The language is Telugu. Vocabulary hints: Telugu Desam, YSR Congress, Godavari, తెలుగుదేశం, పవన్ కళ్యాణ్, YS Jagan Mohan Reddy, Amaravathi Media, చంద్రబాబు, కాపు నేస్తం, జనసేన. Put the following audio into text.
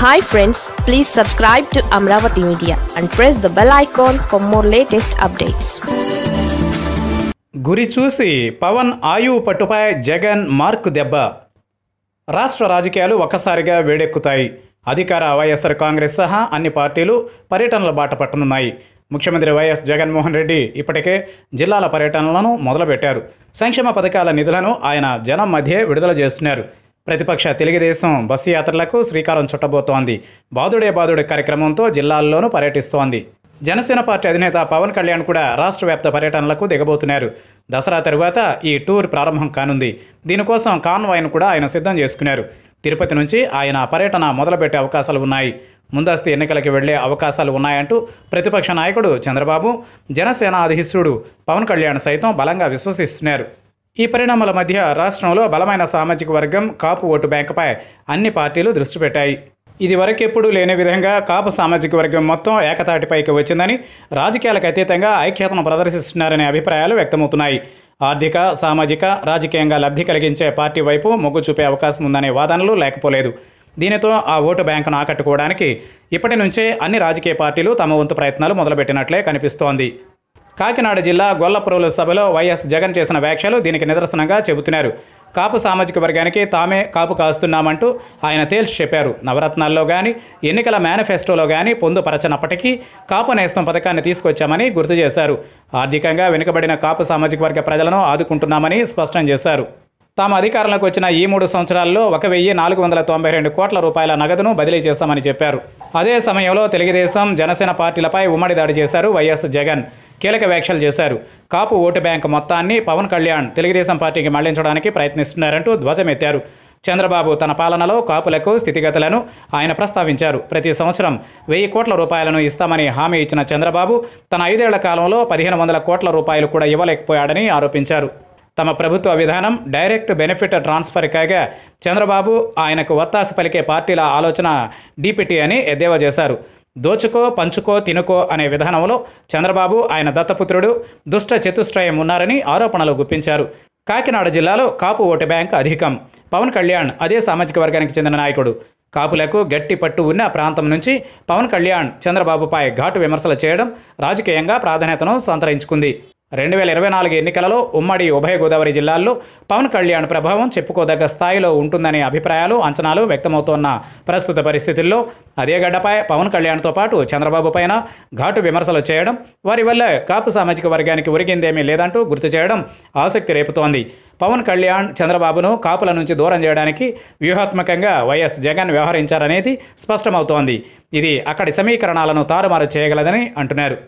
Hi friends, please subscribe to Amaravathi Media and press the bell icon for more latest updates. Guri Chusi, Pawan Ayu Patupai Jagan Mark Debba Rashtra Rajakayalu Vakasariga Vedekutai Adhikara YSR Congress Saha Anni Partilu Paryatanala Bata Pattunayi Mukhyamantri YS Jagan Mohan Reddy Ippatike Jillala Paryatanalanu Modalapettaru Sankshema Padakala Nidhulanu Ayana Janam Madhye Vidudala Chestunaru Pratipaksha Telugu Desam bus యాత్రలకు శ్రీకారం చుట్టబోతోంది. బాదుడే కార్యక్రమంతో జిల్లాల్లోనూ పర్యటిస్తోంది. జనసేన పార్టీ అధినేత పవన్ కళ్యాణ్ కూడా రాష్ట్రవ్యాప్త పర్యటనలకు దిగబోతున్నారు. దసరా తరువాత ఈ టూర్ ప్రారంభం కానుంది. దీనికోసం కాన్వాయ్ను కూడా ఆయన సిద్ధం చేసుకున్నారు. తిరుపతి నుంచి ఆయన పర్యటన మొదలుపెట్టే అవకాశాలు ఉన్నాయి. ముందస్తు ఎన్నికలకు వెళ్లే అవకాశాలు ఉన్నాయంటూ ప్రతిపక్ష నాయకుడు చంద్రబాబు, జనసేన అధిష్ఠుడు పవన్ కళ్యాణ్ సైతం బలంగా విశ్వసిస్తున్నారు. ఈ పరిణామాల మధ్య రాష్ట్రంలో బలమైన సామాజిక వర్గం కాపు ఓటు బ్యాంకుపై అన్ని పార్టీలు దృష్టి పెట్టాయి. ఇదివరకెప్పుడు లేని విధంగా కాపు సామాజిక వర్గం మొత్తం ఏకతాటిపైకి వచ్చిందని, రాజకీయాలకు అతీతంగా ఐక్యతను ప్రదర్శిస్తున్నారనే అభిప్రాయాలు వ్యక్తమవుతున్నాయి. ఆర్థిక, సామాజిక, రాజకీయంగా లబ్ధి కలిగించే పార్టీ వైపు మొగ్గు చూపే అవకాశం ఉందనే వాదనలు లేకపోలేదు. దీనితో ఆ ఓటు బ్యాంకును ఆకట్టుకోవడానికి ఇప్పటి నుంచే అన్ని రాజకీయ పార్టీలు తమ వంతు ప్రయత్నాలు మొదలుపెట్టినట్లే కనిపిస్తోంది. కాకినాడ జిల్లా గొల్లప్రోలు సభలో వైఎస్ జగన్ చేసిన వ్యాఖ్యలు దీనికి నిదర్శనంగా చెబుతున్నారు. కాపు సామాజిక వర్గానికి తామే కాపు కాస్తున్నామంటూ ఆయన తేల్చి చెప్పారు. నవరత్నాల్లో కానీ, ఎన్నికల మేనిఫెస్టోలో కానీ పొందుపరచనప్పటికీ కాపు నేస్తం పథకాన్ని తీసుకొచ్చామని గుర్తు చేశారు. ఆర్థికంగా వెనుకబడిన కాపు సామాజిక వర్గ ప్రజలను ఆదుకుంటున్నామని స్పష్టం చేశారు. తాము అధికారంలోకి వచ్చిన ఈ 3 సంవత్సరాల్లో 1,492 కోట్ల రూపాయల నగదును బదిలీ చేశామని చెప్పారు. అదే సమయంలో తెలుగుదేశం, జనసేన పార్టీలపై ఉమ్మడి దాడి చేశారు. వైఎస్ జగన్ కీలక వ్యాఖ్యలు చేశారు. కాపు ఓటు బ్యాంక్ మొత్తాన్ని పవన్ కళ్యాణ్ తెలుగుదేశం పార్టీకి మళ్లించడానికి ప్రయత్నిస్తున్నారంటూ ధ్వజమెత్తారు. చంద్రబాబు తన పాలనలో కాపులకు స్థితిగతులను ఆయన ప్రస్తావించారు. ప్రతి సంవత్సరం 1,000 కోట్ల రూపాయలను ఇస్తామని హామీ ఇచ్చిన చంద్రబాబు తన 5 ఏళ్ల కాలంలో 1,500 కోట్ల రూపాయలు కూడా ఇవ్వలేకపోయాడని ఆరోపించారు. తమ ప్రభుత్వ విధానం డైరెక్ట్ బెనిఫిట్ ట్రాన్స్ఫర్ కాగా చంద్రబాబు ఆయనకు వత్తాసు పలికే పార్టీల ఆలోచన డీపీటీ అని ఎద్దేవా చేశారు. దోచుకో, పంచుకో, తినుకో అనే విధానంలో చంద్రబాబు, ఆయన దత్తపుత్రుడు దుష్ట చతుష్టయం ఉన్నారని ఆరోపణలు గుప్పించారు. కాకినాడ జిల్లాలో కాపు ఓటు బ్యాంక్ అధికం. పవన్ కళ్యాణ్ అదే సామాజిక వర్గానికి చెందిన నాయకుడు. కాపులకు గట్టి పట్టు ఉన్న ప్రాంతం నుంచి పవన్ కళ్యాణ్ చంద్రబాబుపై ఘాటు విమర్శలు చేయడం రాజకీయంగా ప్రాధాన్యతను సంతరించుకుంది. 2024 ఎన్నికలలో ఉమ్మడి ఉభయ గోదావరి జిల్లాల్లో పవన్ కళ్యాణ్ ప్రభావం చెప్పుకోదగ్గ స్థాయిలో ఉంటుందనే అభిప్రాయాలు, అంచనాలు వ్యక్తమవుతోన్న ప్రస్తుత పరిస్థితుల్లో అదే గడ్డపై పవన్ కళ్యాణ్తో పాటు చంద్రబాబు పైన ఘాటు విమర్శలు చేయడం, వారి వల్ల కాపు సామాజిక వర్గానికి ఒరిగిందేమీ లేదంటూ గుర్తు చేయడం ఆసక్తి రేపుతోంది. పవన్ కళ్యాణ్ చంద్రబాబును కాపుల నుంచి దూరం చేయడానికి వ్యూహాత్మకంగా వైఎస్ జగన్ వ్యవహరించారనేది స్పష్టమవుతోంది. ఇది అక్కడి సమీకరణాలను తారుమారు చేయగలదని అంటున్నారు.